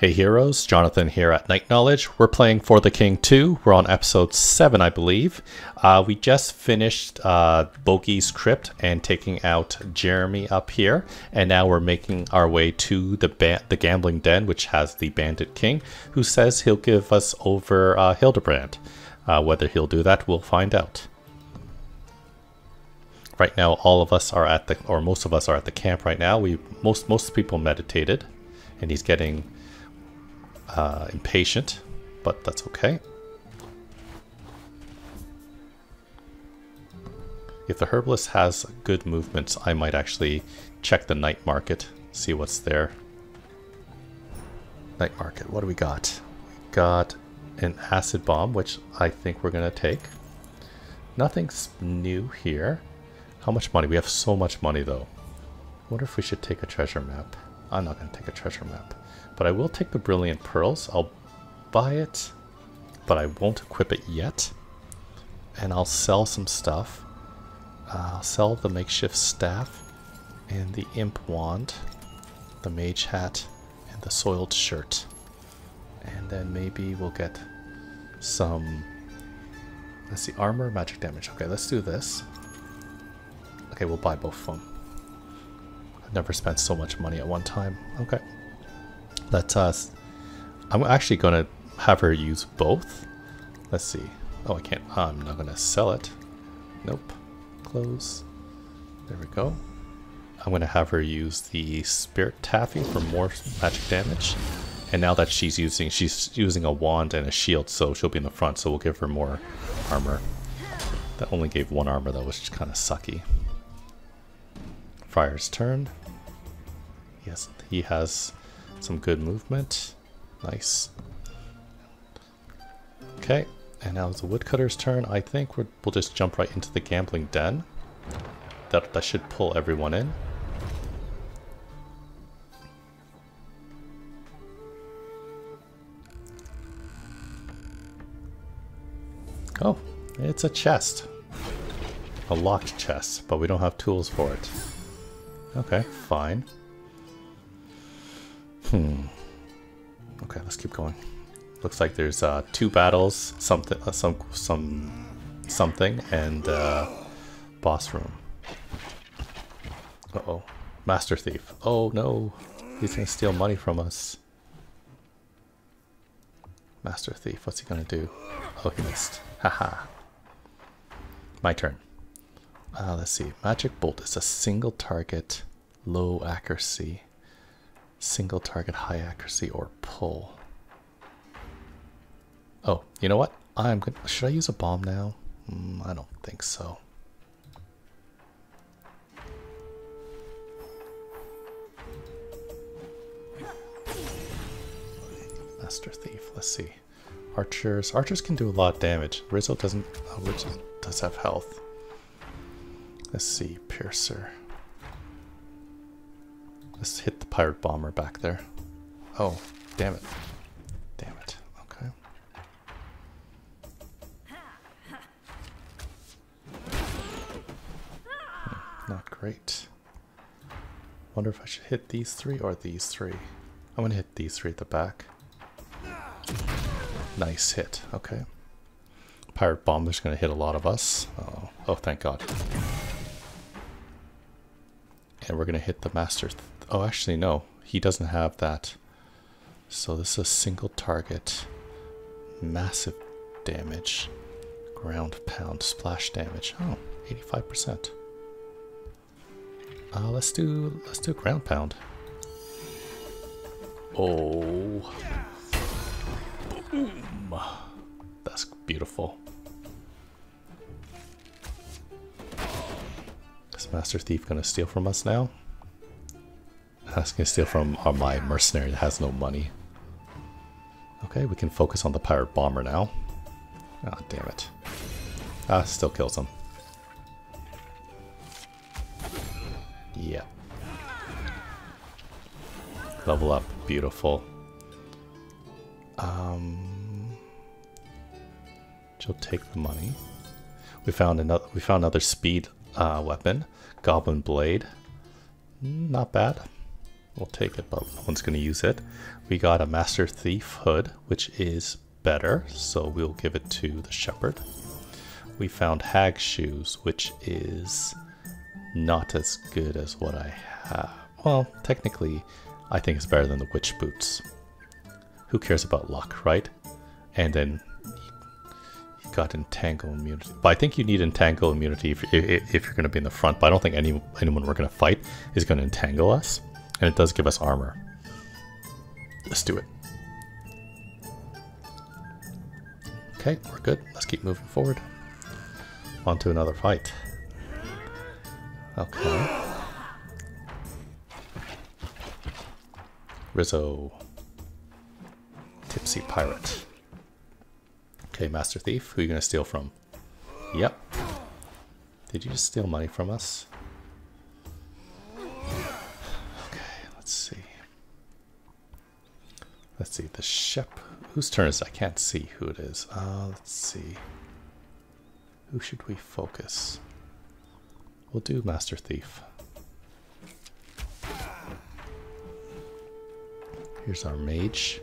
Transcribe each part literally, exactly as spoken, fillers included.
Hey heroes, Jonathan here at Night Knowledge. We're playing For the King two. We're on episode seven, I believe. Uh, we just finished uh, Bogie's Crypt and taking out Jeremy up here. And now we're making our way to the ba the Gambling Den, which has the Bandit King, who says he'll give us over uh, Hildebrandt. Uh, whether he'll do that, we'll find out. Right now, all of us are at the, or most of us are at the camp right now. We most, most people meditated, and he's getting Uh, impatient, but that's okay. If the herbalist has good movements, I might actually check the night market, see what's there. Night market, what do we got? We got an acid bomb, which I think we're gonna take. Nothing's new here. How much money? We have so much money though. I wonder if we should take a treasure map. I'm not gonna take a treasure map. But I will take the Brilliant Pearls. I'll buy it, but I won't equip it yet. And I'll sell some stuff. Uh, I'll sell the makeshift staff and the Imp Wand, the Mage Hat, and the Soiled Shirt. And then maybe we'll get some, let's see, armor, magic damage. Okay, let's do this. Okay, we'll buy both of them. I've never spent so much money at one time. Okay. Let us. I'm actually gonna have her use both. Let's see. Oh, I can't. I'm not gonna sell it. Nope. Close. There we go. I'm gonna have her use the Spirit Taffy for more magic damage. And now that she's using, she's using a wand and a shield, so she'll be in the front. So we'll give her more armor. That only gave one armor though, which is kind of sucky. Friar's turn. Yes, he has some good movement. Nice. Okay, and now it's the woodcutter's turn. I think we're, we'll just jump right into the gambling den. That, that should pull everyone in. Oh, it's a chest. A locked chest, but we don't have tools for it. Okay, fine. Hmm. Okay, let's keep going. Looks like there's uh, two battles, something, uh, some, some, something, and uh, boss room. Uh oh, Master Thief. Oh no, he's gonna steal money from us. Master Thief, what's he gonna do? Oh, he missed. Haha. My turn. Uh, let's see. Magic bolt is a single target, low accuracy. Single target, high accuracy, or pull. Oh, you know what? I'm good. Should I use a bomb now? Mm, I don't think so. Master Thief. Let's see. Archers. Archers can do a lot of damage. Rizzo doesn't. Oh, Rizzo does have health. Let's see. Piercer. Let's hit the pirate bomber back there. Oh, damn it. Damn it. Okay. Hmm, not great. Wonder if I should hit these three or these three. I'm gonna hit these three at the back. Nice hit. Okay. Pirate bomber's gonna hit a lot of us. Uh-oh. Oh, thank God. And we're gonna hit the master. Th oh, actually, no, he doesn't have that. So this is a single target, massive damage, ground pound, splash damage. Oh, eighty-five percent. Uh, let's do let's do ground pound. Oh, boom! That's beautiful. Is Master Thief gonna steal from us now? That's gonna steal from uh, my mercenary that has no money. Okay, we can focus on the pirate bomber now. Ah, oh, damn it. Ah, still kills him. Yeah. Level up, beautiful. Um, she'll take the money. We found another. We found another speed. Uh, weapon, Goblin Blade, not bad. We'll take it, but no one's going to use it. We got a Master Thief Hood, which is better, so we'll give it to the Shepherd. We found Hag Shoes, which is not as good as what I have. Well, technically, I think it's better than the Witch Boots. Who cares about luck, right? And then you got Entangle Immunity. But I think you need Entangle Immunity if, if, if you're going to be in the front, but I don't think any anyone we're going to fight is going to entangle us. And it does give us armor. Let's do it. Okay, we're good. Let's keep moving forward. On to another fight. Okay. Rizzo. Tipsy Pirate. Okay, Master Thief, who are you going to steal from? Yep. Did you just steal money from us? Okay, let's see. Let's see, the Shep. Whose turn is it? I can't see who it is. Uh, let's see. Who should we focus? We'll do Master Thief. Here's our Mage.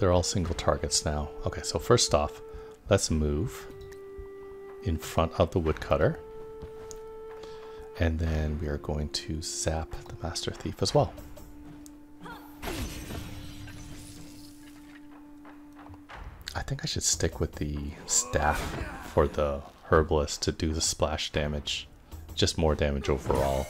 They're all single targets now. Okay, so first off, let's move in front of the Woodcutter. And then we are going to zap the Master Thief as well. I think I should stick with the staff for the Herbalist to do the splash damage. Just more damage overall.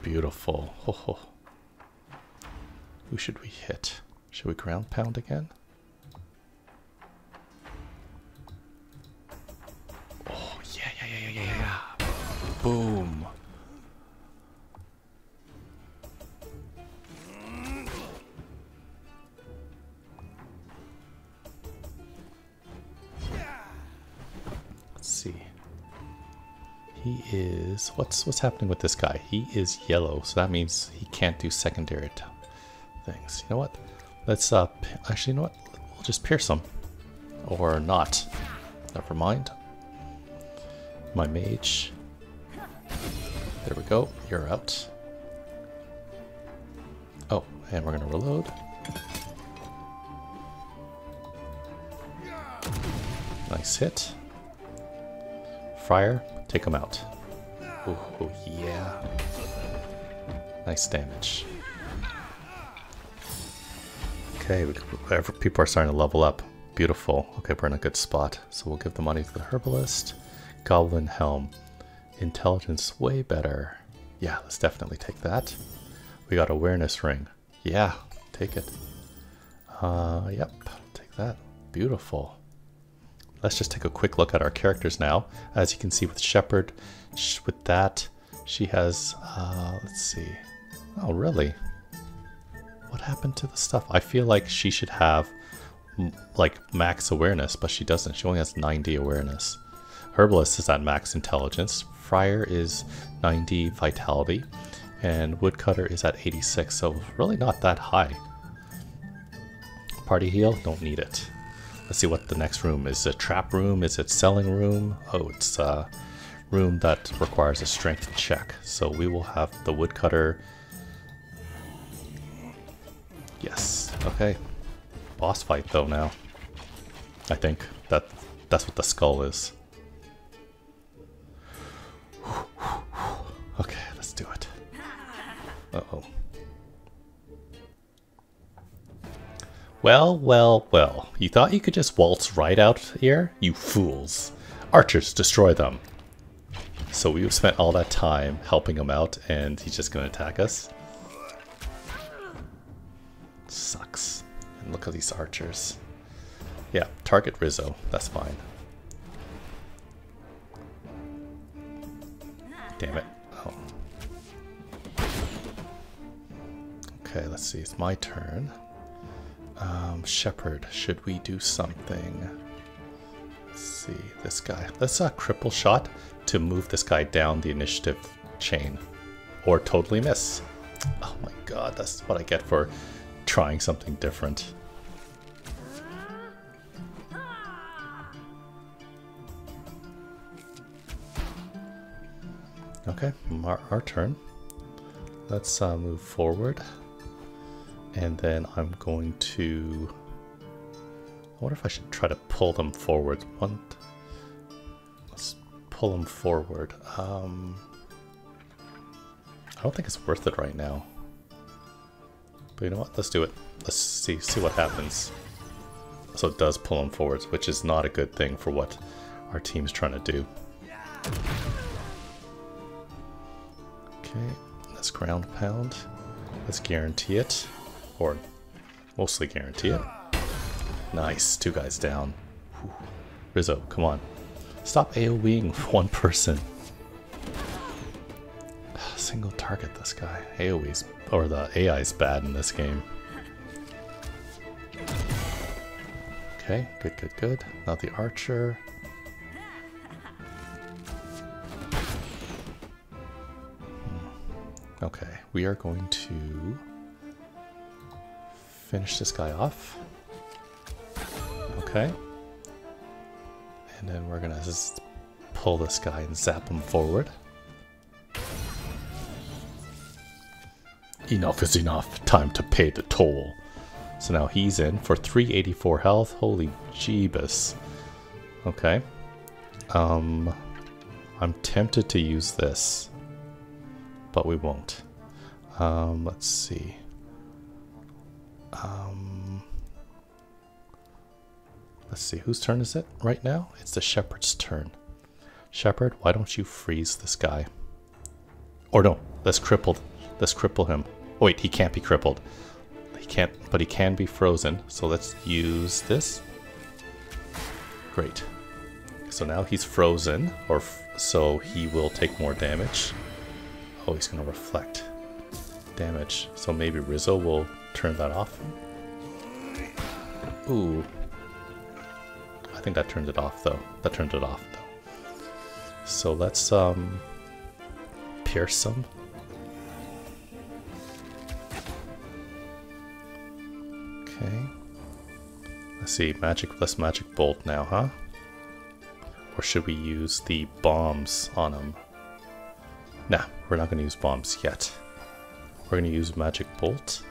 Beautiful. Ho ho. Who should we hit? Should we ground pound again? Oh yeah yeah yeah yeah yeah yeah. Boom. Let's see. He is... What's what's happening with this guy? He is yellow, so that means he can't do secondary things. You know what? Let's... Uh, actually, you know what? We'll just pierce him. Or not. Never mind. My Mage. There we go. You're out. Oh, and we're going to reload. Nice hit. Friar. Take him out. Oh, yeah. Nice damage. Okay, we, people are starting to level up. Beautiful. Okay, we're in a good spot. So we'll give the money to the Herbalist. Goblin Helm. Intelligence way better. Yeah, let's definitely take that. We got Awareness Ring. Yeah, take it. Uh, yep, take that. Beautiful. Let's just take a quick look at our characters now. As you can see with Shepherd, sh with that, she has, uh, let's see. Oh, really? What happened to the stuff? I feel like she should have, m like, max awareness, but she doesn't. She only has ninety awareness. Herbalist is at max intelligence. Friar is ninety vitality. And Woodcutter is at eighty-six, so really not that high. Party heal, don't need it. Let's see what the next room is. Is it a trap room? Is it selling room? Oh, it's a room that requires a strength check. So we will have the Woodcutter. Yes. Okay. Boss fight though now. I think that that's what the skull is. Okay, let's do it. Uh-oh. Well, well, well. You thought you could just waltz right out here? You fools. Archers, destroy them. So we've spent all that time helping him out and he's just going to attack us? Sucks. And look at these archers. Yeah, target Rizzo. That's fine. Damn it. Oh. Okay, let's see. It's my turn. Um, Shepherd, should we do something? Let's see, this guy. Let's uh, cripple shot to move this guy down the initiative chain. Or totally miss. Oh my god, that's what I get for trying something different. Okay, our, our turn. Let's uh, move forward. And then I'm going to... I wonder if I should try to pull them forward. One, let's pull them forward. Um, I don't think it's worth it right now. But you know what? Let's do it. Let's see see what happens. So it does pull them forwards, which is not a good thing for what our team's trying to do. Okay, let's ground pound. Let's guarantee it, or mostly guarantee it. Nice, two guys down. Whew. Rizzo, come on. Stop AoEing one person. Single target this guy. AoE's, or the A I's bad in this game. Okay, good, good, good. Not the archer. Okay, we are going to finish this guy off. Okay. And then we're gonna just pull this guy and zap him forward. Enough is enough. Time to pay the toll. So now he's in for three eighty-four health. Holy jeebus. Okay. Um, I'm tempted to use this, but we won't. Um, let's see. Um, let's see, whose turn is it right now? It's the Shepherd's turn. Shepherd, why don't you freeze this guy? Or no, let's cripple, let's cripple him. Oh wait, he can't be crippled. He can't, but he can be frozen. So let's use this. Great. So now he's frozen, or f so he will take more damage. Oh, he's gonna reflect damage. So maybe Rizzo will turn that off. Ooh. I think that turned it off though. That turned it off though. So let's um pierce him. Okay. Let's see, magic less magic bolt now, huh? Or should we use the bombs on him? Nah, we're not going to use bombs yet. We're going to use Magic Bolt,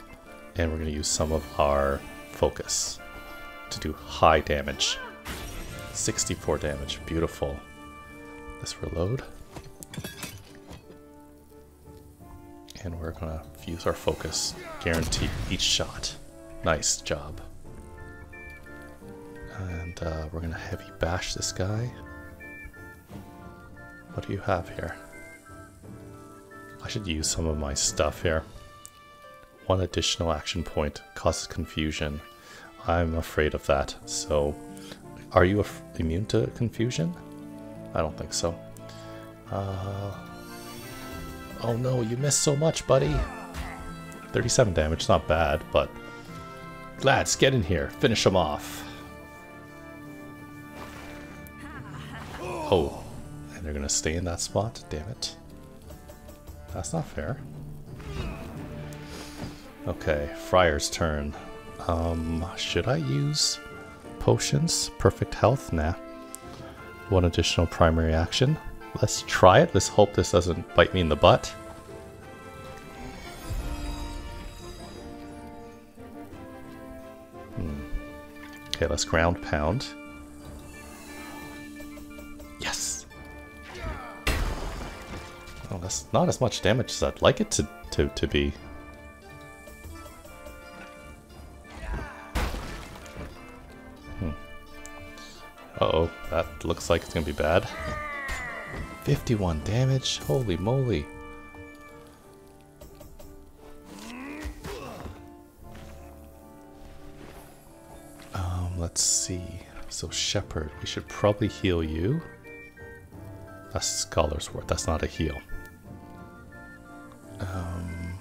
and we're going to use some of our focus to do high damage. sixty-four damage, beautiful. Let's reload. And we're going to use our focus, guarantee each shot. Nice job. And uh, we're going to heavy bash this guy. What do you have here? I should use some of my stuff here. One additional action point causes confusion. I'm afraid of that. So, are you immune to confusion? I don't think so. Uh, oh no, you missed so much, buddy. thirty-seven damage, not bad, but... Lads, get in here. Finish him off. Oh, and they're gonna stay in that spot? Damn it. That's not fair. Okay, Friar's turn. Um, should I use potions? Perfect health? Nah. One additional primary action. Let's try it. Let's hope this doesn't bite me in the butt. Hmm. Okay, let's ground pound. Yes! Well, that's not as much damage as I'd like it to, to, to be. Hmm. Uh-oh, that looks like it's gonna be bad. fifty-one damage, holy moly. Um, let's see. So Shepherd, we should probably heal you. That's Scholar's Worth, that's not a heal. Um,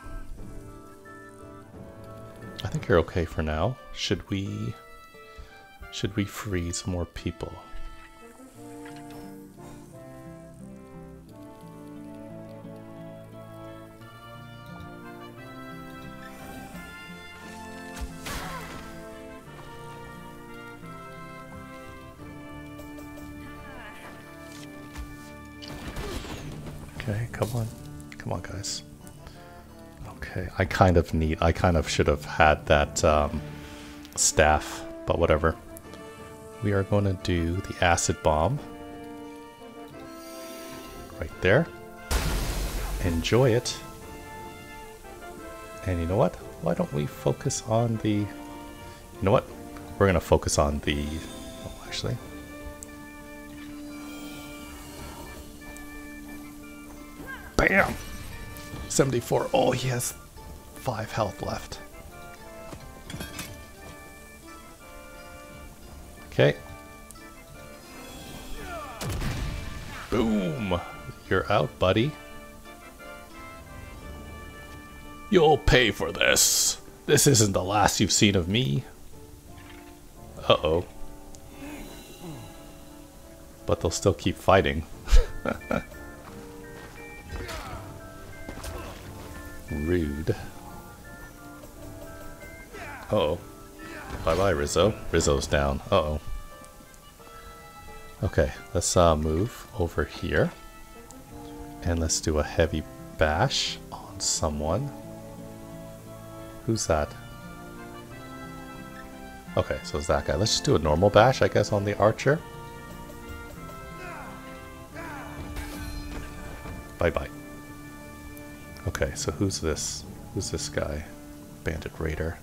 I think you're okay for now. Should we should we freeze more people? Okay, come on. Come on, guys. Okay, I kind of need... I kind of should have had that um, staff, but whatever. We are going to do the Acid Bomb. Right there. Enjoy it. And you know what? Why don't we focus on the... You know what? We're going to focus on the... Oh, actually... Bam! seventy-four. Oh, he has five health left. Okay. Boom! You're out, buddy. You'll pay for this. This isn't the last you've seen of me. Uh-oh. But they'll still keep fighting. Rude. Uh-oh. Bye-bye, Rizzo. Rizzo's down. Uh-oh. Okay, let's uh, move over here. And let's do a heavy bash on someone. Who's that? Okay, so it's that guy. Let's just do a normal bash, I guess, on the archer. Bye-bye. Okay, so who's this? Who's this guy? Bandit Raider.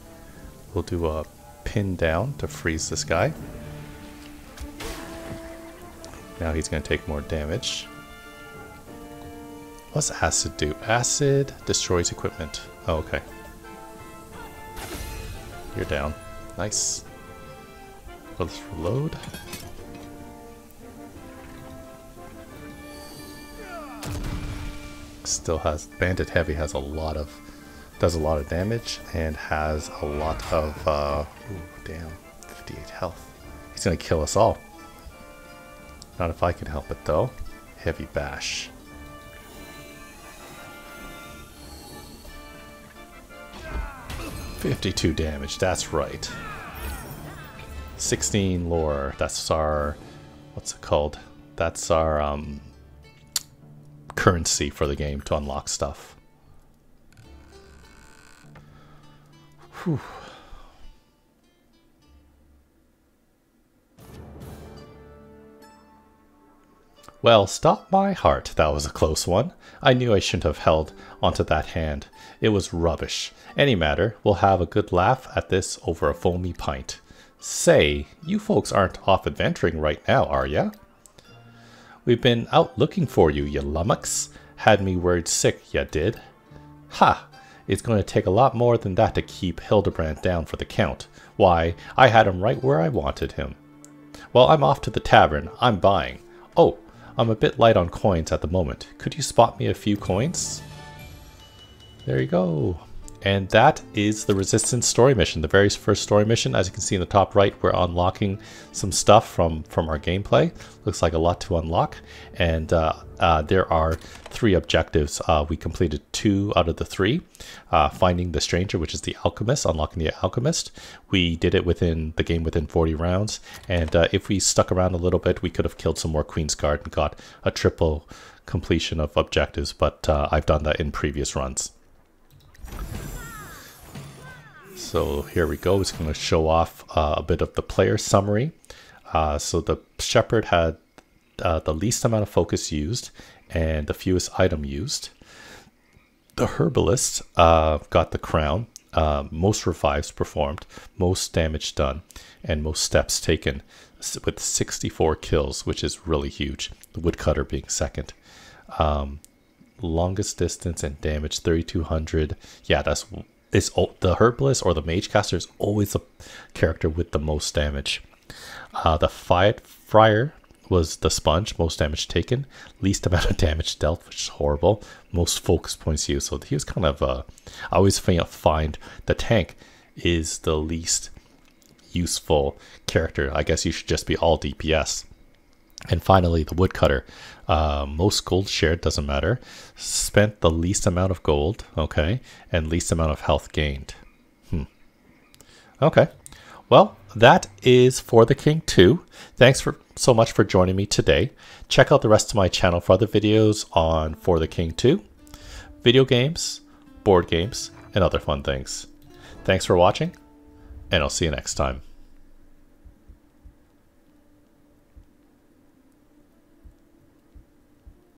We'll do a pin down to freeze this guy. Now he's going to take more damage. What's acid do? Acid destroys equipment. Oh, okay. You're down. Nice. Let's reload. Still has Bandit Heavy has a lot of does a lot of damage and has a lot of uh ooh, damn, fifty-eight health. He's gonna kill us all. Not if I can help it though. Heavy bash. fifty-two damage, that's right. sixteen lore. That's our what's it called? That's our um currency for the game to unlock stuff. Whew. Well, stop my heart. That was a close one. I knew I shouldn't have held onto that hand. It was rubbish. Any matter, we'll have a good laugh at this over a foamy pint. Say, you folks aren't off adventuring right now, are ya? We've been out looking for you, you lummox. Had me worried sick, ya did. Ha! It's going to take a lot more than that to keep Hildebrandt down for the count. Why, I had him right where I wanted him. Well, I'm off to the tavern. I'm buying. Oh, I'm a bit light on coins at the moment. Could you spot me a few coins? There you go. And that is the Resistance story mission. The very first story mission, as you can see in the top right, we're unlocking some stuff from, from our gameplay. Looks like a lot to unlock. And uh, uh, there are three objectives. Uh, we completed two out of the three. Uh, finding the stranger, which is the alchemist, unlocking the alchemist. We did it within the game within forty rounds. And uh, if we stuck around a little bit, we could have killed some more Queen's Guard and got a triple completion of objectives. But uh, I've done that in previous runs. So here we go. It's going to show off uh, a bit of the player summary. Uh, so the Shepherd had uh, the least amount of focus used and the fewest item used. The Herbalist uh, got the crown, uh, most revives performed, most damage done, and most steps taken with sixty-four kills, which is really huge. The Woodcutter being second. Um, longest distance and damage, thirty-two hundred. Yeah, that's... Is the herbalist or the mage caster is always the character with the most damage. Uh, the Fire Friar was the sponge, most damage taken, least amount of damage dealt, which is horrible. Most focus points used, so he was kind of. Uh, I always find the tank is the least useful character. I guess you should just be all D P S. And finally, the Woodcutter. Uh, most gold shared, doesn't matter. Spent the least amount of gold, okay, and least amount of health gained. Hmm. Okay. Well, that is For the King two. Thanks for so much for joining me today. Check out the rest of my channel for other videos on For the King two, video games, board games, and other fun things. Thanks for watching, and I'll see you next time.